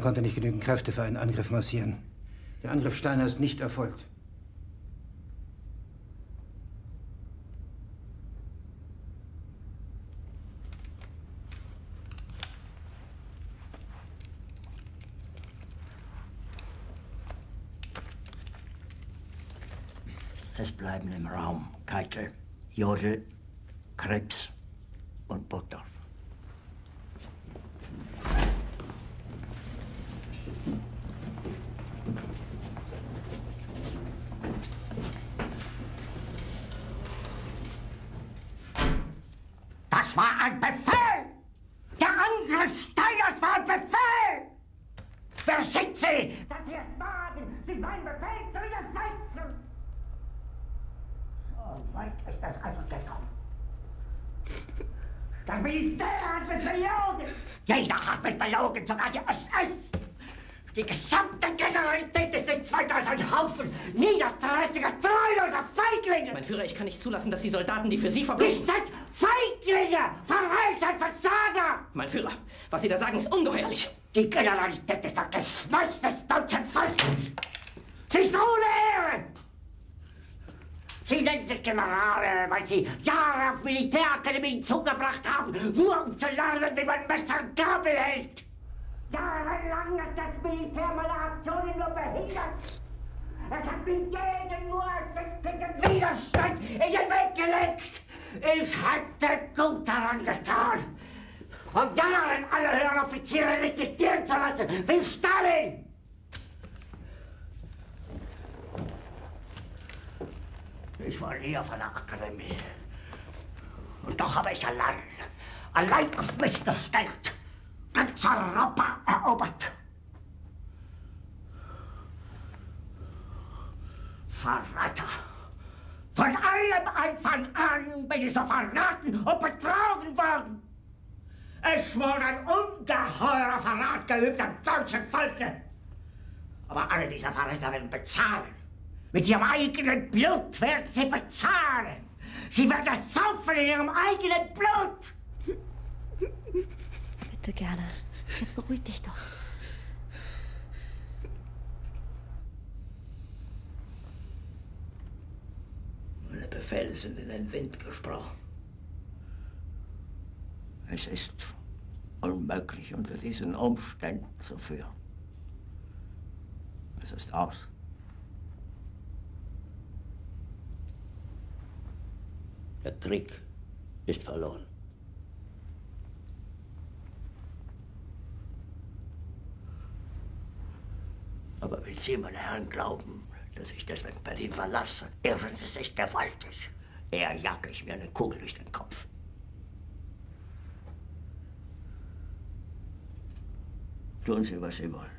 konnte nicht genügend Kräfte für einen Angriff massieren. Der Angriff Steiner ist nicht erfolgt. Es bleiben im Raum Keitel, Jodl, Krebs und Burgdorf. Das war ein Befehl! Der Angriff Steiners war ein Befehl! Wer schickt Sie? Dass Sie es wagen, Sie meinen Befehl zu widersetzen! So weit ist das also gekommen. Das Militär hat mich belogen! Jeder hat mich belogen, sogar die SS! Die gesamte Generalität ist nichts weiter als ein Haufen niederträchtiger, treuloser Feiglinge! Mein Führer, ich kann nicht zulassen, dass die Soldaten, die für Sie verbringen... Nicht als Feiglinge! Verreiter, Versager! Mein Führer, was Sie da sagen, ist ungeheuerlich! Die Generalität ist das Geschmeiß des deutschen Volkes! Sie ist ohne Ehre! Sie nennen sich Generale, weil Sie Jahre auf Militärakademien zugebracht haben, nur um zu lernen, wie man Messer und Gabel hält. Jahrelang hat das Militär meine Aktionen nur behindert. Es hat mir jeden nur ersichtlichen Widerstand in den Weg gelegt. Ich hätte gut daran getan, von Jahren alle höheren Offiziere registrieren zu lassen, wie Stalin. Ich war nie auf einer Akademie. Und doch habe ich allein auf mich gestellt, ganz Europa erobert. Verräter! Von allem Anfang an bin ich so verraten und betrogen worden. Es wurde ein ungeheurer Verrat geübt am deutschen Volke. Aber alle diese Verräter werden bezahlen. Mit ihrem eigenen Blut werden sie bezahlen. Sie werden das saufen in ihrem eigenen Blut. Bitte gerne. Jetzt beruhig dich doch. Meine Befehle sind in den Wind gesprochen. Es ist unmöglich, unter diesen Umständen zu führen. Es ist aus. Der Krieg ist verloren. Aber wenn Sie, meine Herren, glauben, dass ich deswegen Berlin verlasse, irren Sie sich gewaltig. Eher jag ich mir eine Kugel durch den Kopf. Tun Sie, was Sie wollen.